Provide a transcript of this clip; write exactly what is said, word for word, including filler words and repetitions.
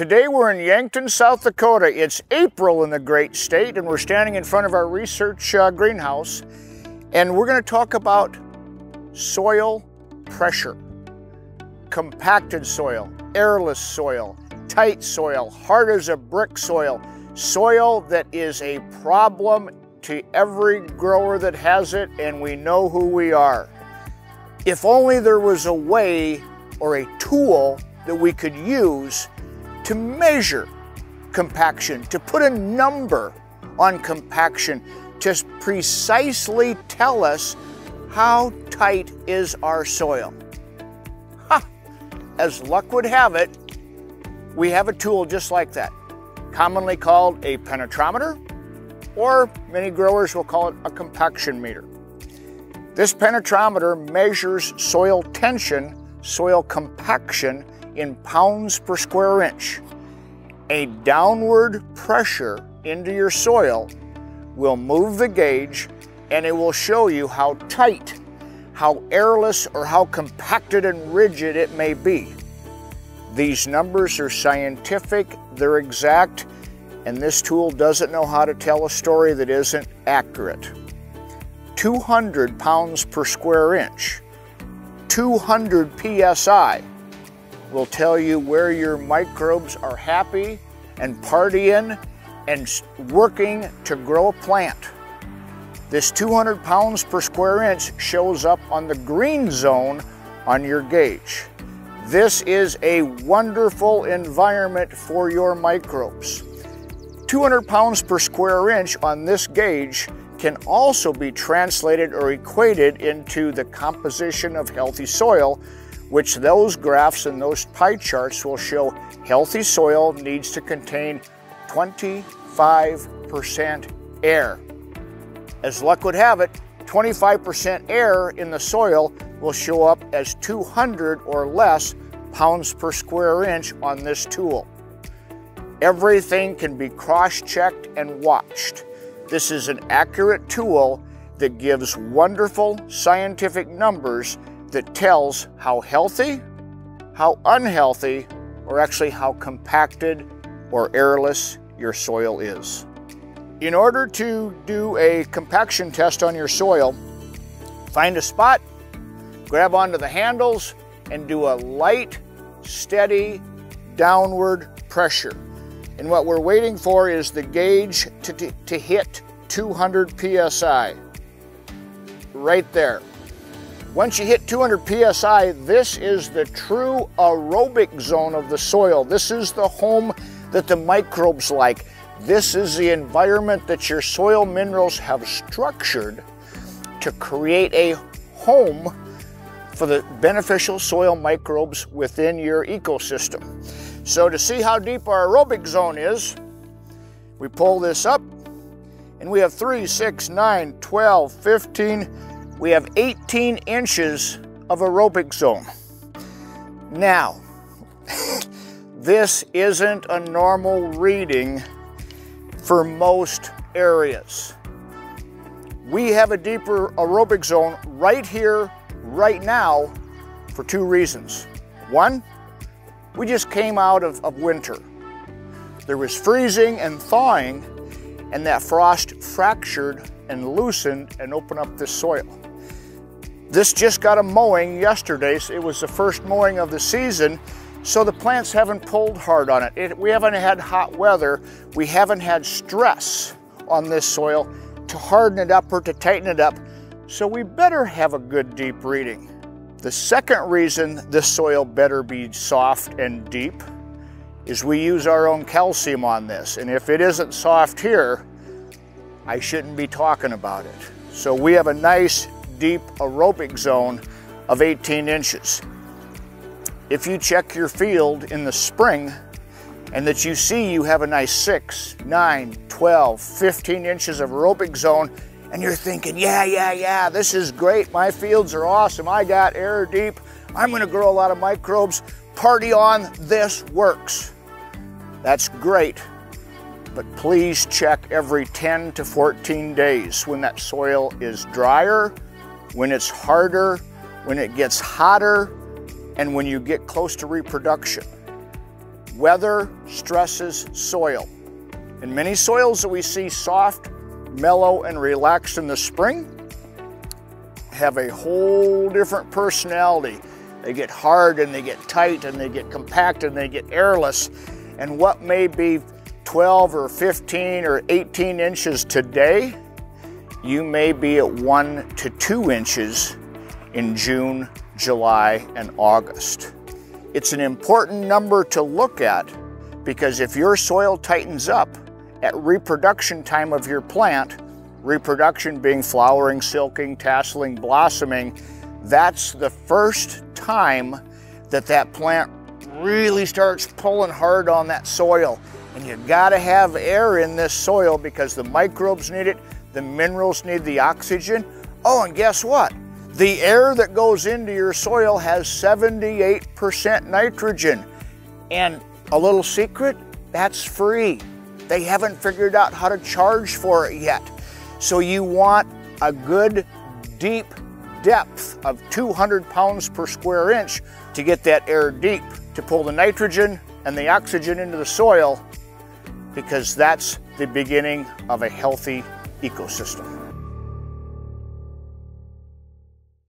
Today we're in Yankton, South Dakota. It's April in the great state, and we're standing in front of our research uh, greenhouse, and we're going to talk about soil pressure. Compacted soil, airless soil, tight soil, hard as a brick soil, soil that is a problem to every grower that has it, and we know who we are. If only there was a way or a tool that we could use to measure compaction, to put a number on compaction, to precisely tell us how tight is our soil. Ha! As luck would have it, we have a tool just like that, commonly called a penetrometer, or many growers will call it a compaction meter. This penetrometer measures soil tension, soil compaction, in pounds per square inch. A downward pressure into your soil will move the gauge, and it will show you how tight, how airless, or how compacted and rigid it may be. These numbers are scientific, they're exact, and this tool doesn't know how to tell a story that isn't accurate. two hundred pounds per square inch, two hundred P S I, will tell you where your microbes are happy and partying and working to grow a plant. This two hundred pounds per square inch shows up on the green zone on your gauge. This is a wonderful environment for your microbes. two hundred pounds per square inch on this gauge can also be translated or equated into the composition of healthy soil, which those graphs and those pie charts will show healthy soil needs to contain twenty-five percent air. As luck would have it, twenty-five percent air in the soil will show up as two hundred or less pounds per square inch on this tool. Everything can be cross-checked and watched. This is an accurate tool that gives wonderful scientific numbers that tells how healthy, how unhealthy, or actually how compacted or airless your soil is. In order to do a compaction test on your soil, find a spot, grab onto the handles, and do a light, steady, downward pressure. And what we're waiting for is the gauge to, to, to hit two hundred P S I, right there. Once you hit two hundred P S I, this is the true aerobic zone of the soil. This is the home that the microbes like. This is the environment that your soil minerals have structured to create a home for the beneficial soil microbes within your ecosystem. So to see how deep our aerobic zone is, we pull this up, and we have three, six, nine, twelve, fifteen, we have eighteen inches of aerobic zone. Now, this isn't a normal reading for most areas. We have a deeper aerobic zone right here, right now, for two reasons. One, we just came out of, of winter. There was freezing and thawing, and that frost fractured and loosened and opened up this soil. This just got a mowing yesterday. So it was the first mowing of the season, so the plants haven't pulled hard on it. it. We haven't had hot weather. We haven't had stress on this soil to harden it up or to tighten it up, so we better have a good deep reading. The second reason this soil better be soft and deep is we use our own calcium on this, and if it isn't soft here, I shouldn't be talking about it. So we have a nice, deep aerobic zone of eighteen inches. If you check your field in the spring and that you see you have a nice six, nine, twelve, fifteen inches of aerobic zone, and you're thinking, yeah, yeah, yeah, this is great, my fields are awesome, I got air deep, I'm gonna grow a lot of microbes, party on, this works. That's great, but please check every ten to fourteen days when that soil is drier, when it's harder, when it gets hotter, and when you get close to reproduction. Weather stresses soil. In many soils that we see soft, mellow, and relaxed in the spring, have a whole different personality. They get hard and they get tight and they get compact and they get airless. And what may be twelve or fifteen or eighteen inches today, you may be at one to two inches in June, July, and August. It's an important number to look at because if your soil tightens up at reproduction time of your plant, reproduction being flowering, silking, tasseling, blossoming, that's the first time that that plant really starts pulling hard on that soil. And you gotta have air in this soil because the microbes need it, the minerals need the oxygen. Oh, and guess what? The air that goes into your soil has seventy-eight percent nitrogen. And a little secret, that's free. They haven't figured out how to charge for it yet. So you want a good deep depth of two hundred pounds per square inch to get that air deep, to pull the nitrogen and the oxygen into the soil, because that's the beginning of a healthy ecosystem.